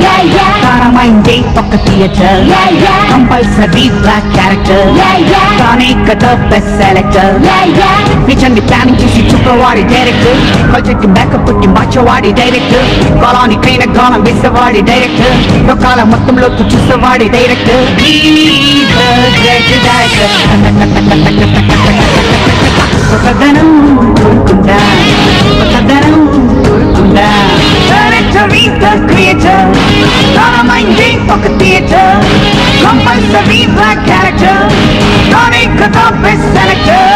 yeah, yeah. Tana mind day fuck a theater, yeah, yeah. Compulsory black character, yeah, yeah. Tane kata best selector, yeah, yeah. Vichandi planning chisi chukavadi director, budget backup putti bachavadi director, kalani trainer kalam visavadi director, lokala mattumlo kuchisavadi director. Be the great director, patadanam turkunda, patadanam turkunda. Director is the creator, not a mind game for the theater. Compulsory black character, not a cut-off best selector.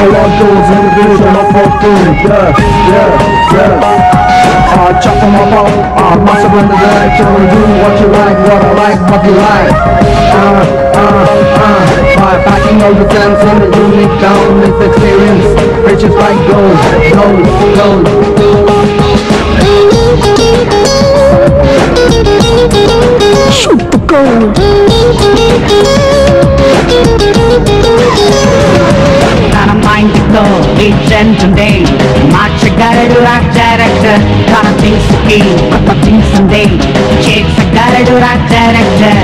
All I do is engage on my fortune, yeah, yeah, yeah. I chop on my mouth, I must have been the director. Do what I like, what you like. By packing all the plans in the unique town with experience, riches like gold, gold, gold. Shoot the gold. Tana mind to agent today, march a garage rack director, Tana things to kill, but things someday, chase a garage rack director.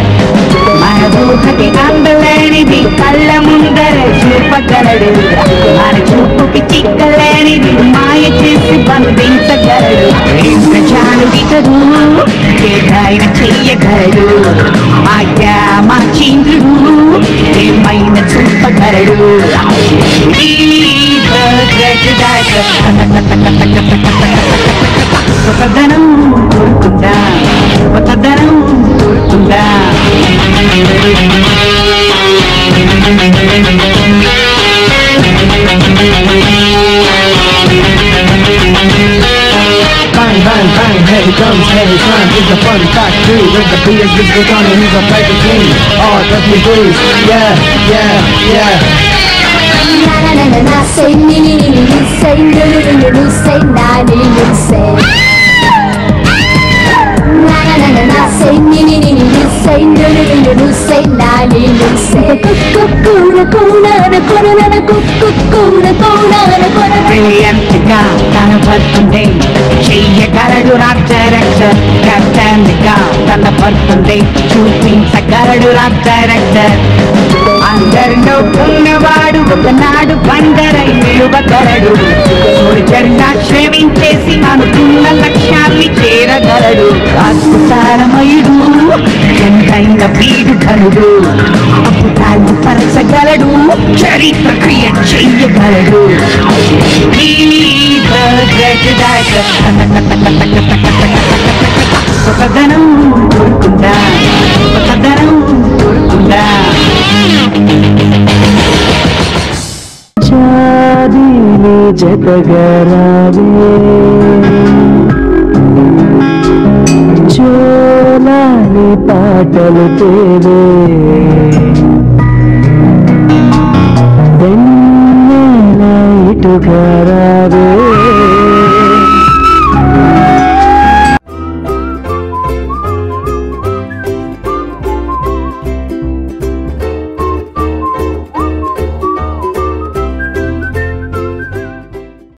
Manabukati ambalani di kalla mundare chupagaladu mari chupu pichikkalani di maya chesi bandinchagadu inta jaanu bitadu kedaina cheyagadu maya marchindru emaina chupagaladu eeva gratidaka patadanam turkunda patadanam turkunda. Bang, bang, bang, here he comes, it's a fun fact too. With the beat, it's good on and he's a fight to clean. Oh, definitely blues, yeah, yeah, yeah. Na-na-na-na-na, say ni-ni-ni-ni-ni, say ni-ni-ni-ni-ni, say na-ni-ni-ni, say. Na-na-na-na-na, say ni-ni-ni-ni-ni, say ni-ni-ni-ni-ni, say na-ni-ni, say. Brilliant girl, Tana Pattunde, Cheyagaradu Rap Director, Captain girl, Tana Pattunde, Choosing Sagaradu Rap Director. Andarno Kunnavadu, Okanadu Bandarai Yuvakaradu, Surjarna Shrevin Chesi, Nanu Tunna Lakshalli Cheragaradu, Kastu Saramayudu, Chentaina Veedu Karudu, Aputanu Parsagaradu, Charitra Kriya Cheyagaradu. Be the great director, patadanam turkunda, patadanam turkunda. Shaadi ne jatagarave, chola ne paatal tere.